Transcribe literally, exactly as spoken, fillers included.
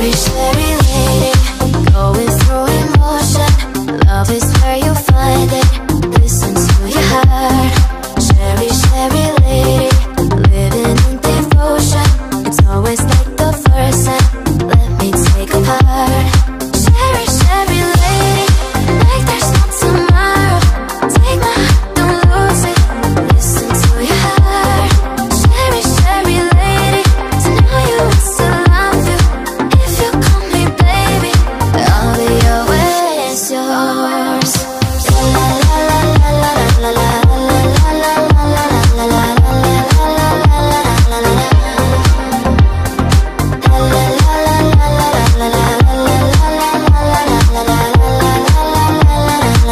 Cheri Cheri.